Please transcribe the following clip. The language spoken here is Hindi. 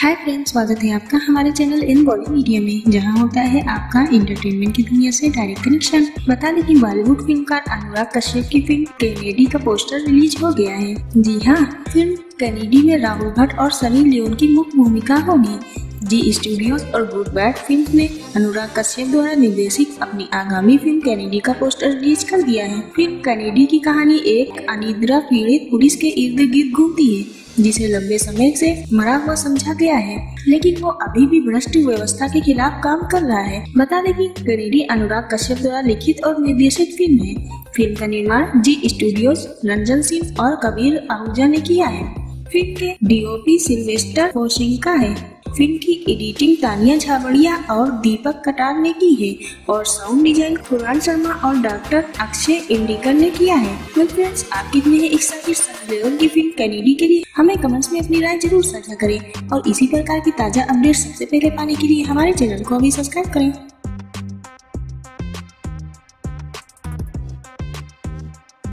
हाय फ्रेंड्स, स्वागत है आपका हमारे चैनल इन बॉलीवुड मीडिया में, जहां होता है आपका एंटरटेनमेंट की दुनिया से डायरेक्ट कनेक्शन। बता दें कि बॉलीवुड फिल्मकार अनुराग कश्यप की फिल्म केनेडी का पोस्टर रिलीज हो गया है। जी हां, फिल्म केनेडी में राहुल भट्ट और सनी लियोन की मुख्य भूमिका होगी। जी स्टूडियोज और गुड बैड फिल्म्स ने अनुराग कश्यप द्वारा निर्देशित अपनी आगामी फिल्म केनेडी का पोस्टर रिलीज कर दिया है। फिल्म केनेडी की कहानी एक अनिद्रा पीड़ित पुलिस के इर्द गिर्द घूमती है, जिसे लंबे समय से मरा हुआ समझा गया है, लेकिन वो अभी भी भ्रष्ट व्यवस्था के खिलाफ काम कर रहा है। बता दें कि केनेडी अनुराग कश्यप द्वारा लिखित और निर्देशित फिल्म है। फिल्म का निर्माण जी स्टूडियोज, रंजन सिंह और कबीर आहूजा ने किया है। फिल्म के डीओपी सिल्वेस्टर फोर्शिंग का है। फिल्म की एडिटिंग तानिया छावड़िया और दीपक कटार ने की है और साउंड डिजाइन खुरान शर्मा और डॉक्टर अक्षय इंडिकर ने किया है। तो फ्रेंड्स, आप कितने हैं एक्साइटेड सनी लियोन की फिल्म केनेडी के लिए? हमें कमेंट्स में अपनी राय जरूर साझा करें और इसी प्रकार की ताज़ा अपडेट्स सबसे पहले पाने के लिए हमारे चैनल को अभी सब्सक्राइब करें।